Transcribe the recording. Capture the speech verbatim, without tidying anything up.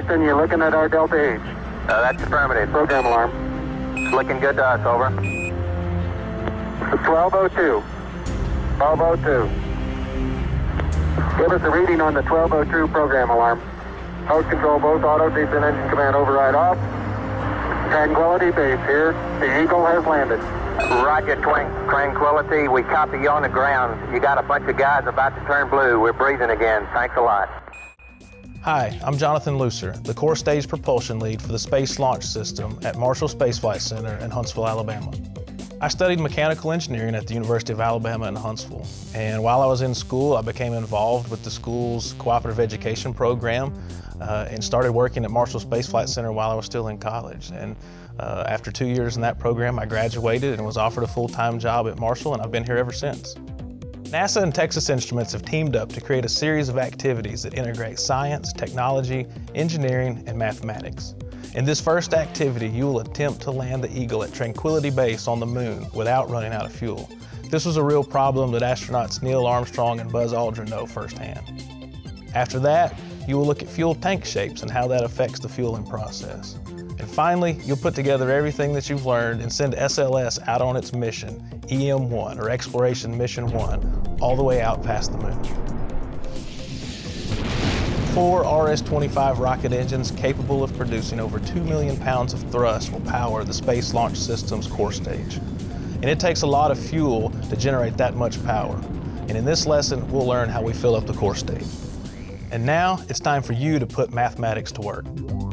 Houston, you're looking at our Delta H. Uh, that's affirmative. Program alarm. It's looking good to us, over. twelve oh two. twelve oh two. Give us a reading on the twelve oh two program alarm. Host control, both auto seats and engine command override off. Tranquility base here. The Eagle has landed. Roger, Tranquility. We copy you on the ground. You got a bunch of guys about to turn blue. We're breathing again. Thanks a lot. Hi, I'm Jonathan Looser, the core stage propulsion lead for the Space Launch System at Marshall Space Flight Center in Huntsville, Alabama. I studied mechanical engineering at the University of Alabama in Huntsville, and while I was in school, I became involved with the school's cooperative education program uh, and started working at Marshall Space Flight Center while I was still in college. And uh, after two years in that program, I graduated and was offered a full-time job at Marshall, and I've been here ever since. NASA and Texas Instruments have teamed up to create a series of activities that integrate science, technology, engineering, and mathematics. In this first activity, you will attempt to land the Eagle at Tranquility Base on the moon without running out of fuel. This was a real problem that astronauts Neil Armstrong and Buzz Aldrin know firsthand. After that, you will look at fuel tank shapes and how that affects the fueling process. And finally, you'll put together everything that you've learned and send S L S out on its mission, E M one, or Exploration Mission one, all the way out past the moon. Four R S twenty-five rocket engines capable of producing over two million pounds of thrust will power the Space Launch System's core stage. And it takes a lot of fuel to generate that much power. And in this lesson, we'll learn how we fill up the core stage. And now, it's time for you to put mathematics to work.